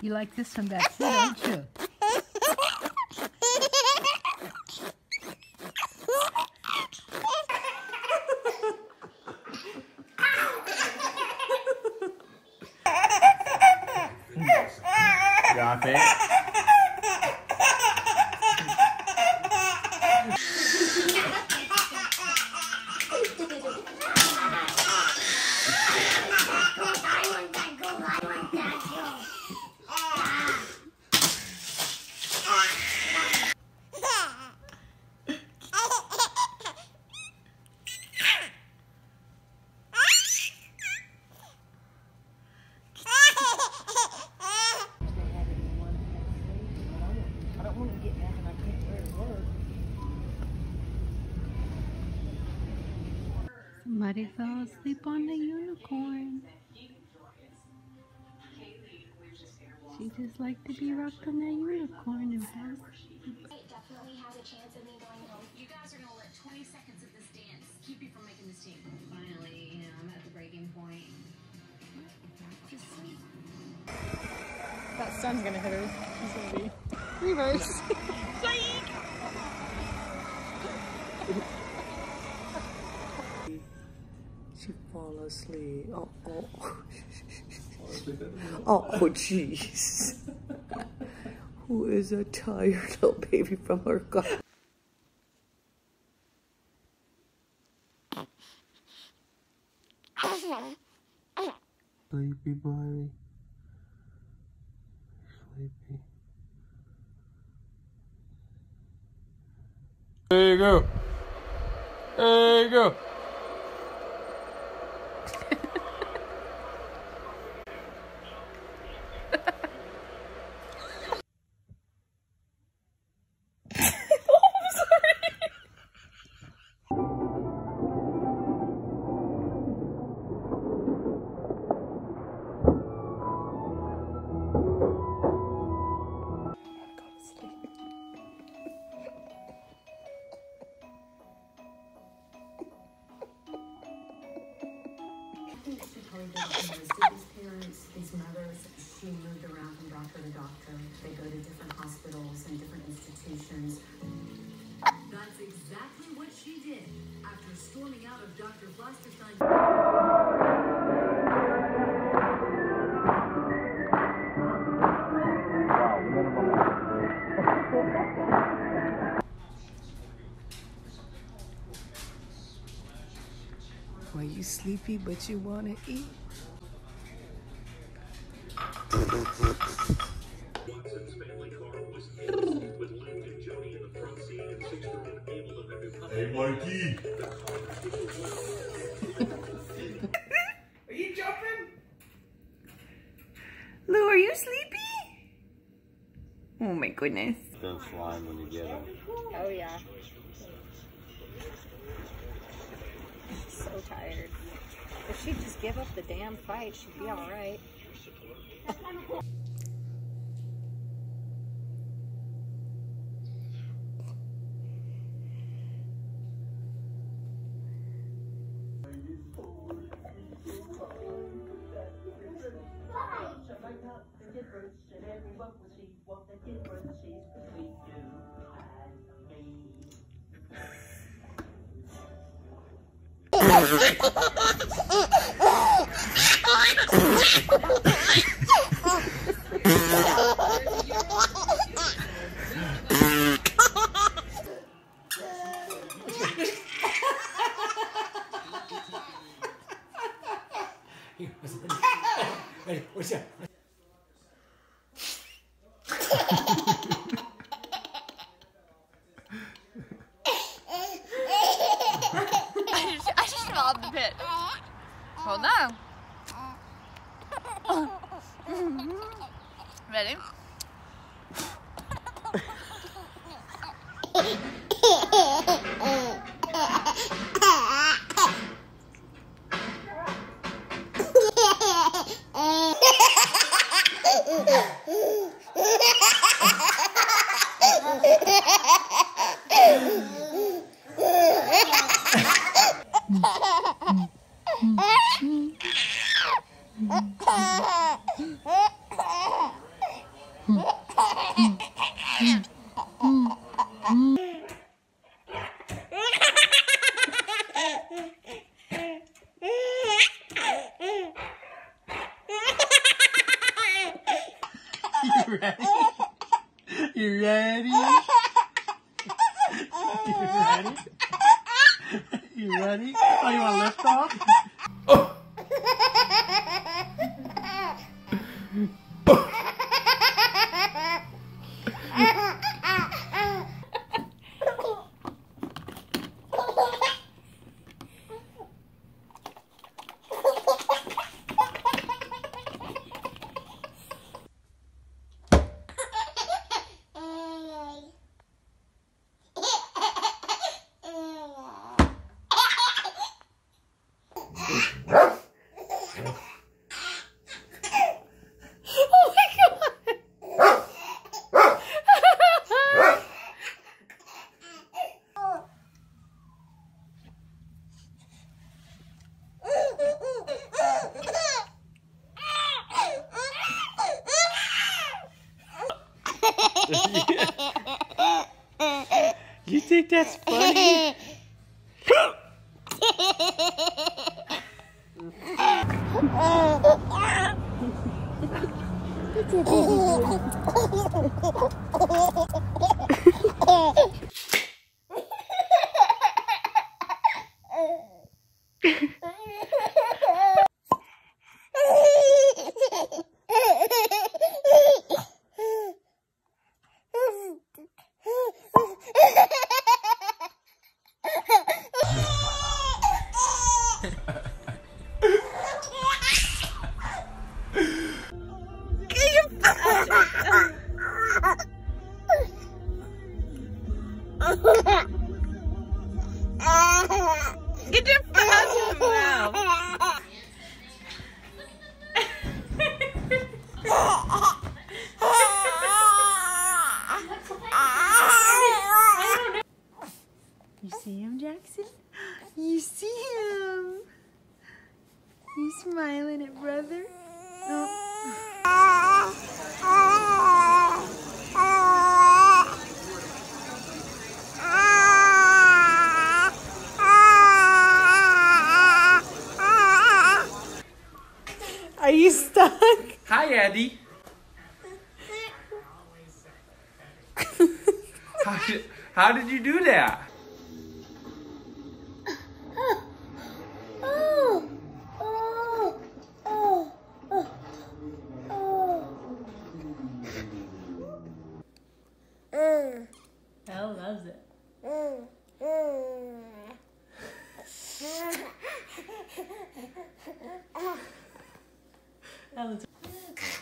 You like this one back here, don't you? Drop it. Somebody fell asleep on the unicorn. She just liked to be rocked on that unicorn and fell asleep. It definitely has a chance of me going home. You guys are going to let 20 seconds of this dance keep you from making this team. Finally, you know, I'm at the breaking point. Just sleep. That sun's going to hit her. She's going to be reverse. She fall asleep. Oh, oh. Oh, jeez. Who is a tired little baby from her car? Sleepy boy. Sleepy. There you go. There you go. His parents, his mothers, she moved around from doctor to doctor. They go to different hospitals and different institutions. That's exactly what she did after storming out of Dr. Blasterstein. Are you sleepy, but you want to eat? Hey, Mikey! Are you jumping? Lou, are you sleepy? Oh my goodness. Don't slime when you get him. Oh yeah. So tired. If she'd just give up the damn fight, she'd be all right. What's that? I just fell off the pit. Hold on. Ready? You ready? You ready? You ready? You ready? Oh, you want to lift off? Oh. You think that's funny? Get your fast mouth. You see him, Jackson? You see him? He's smiling at brother. Are you stuck? Hi, Eddie. How did you do that? Elle loves it. That was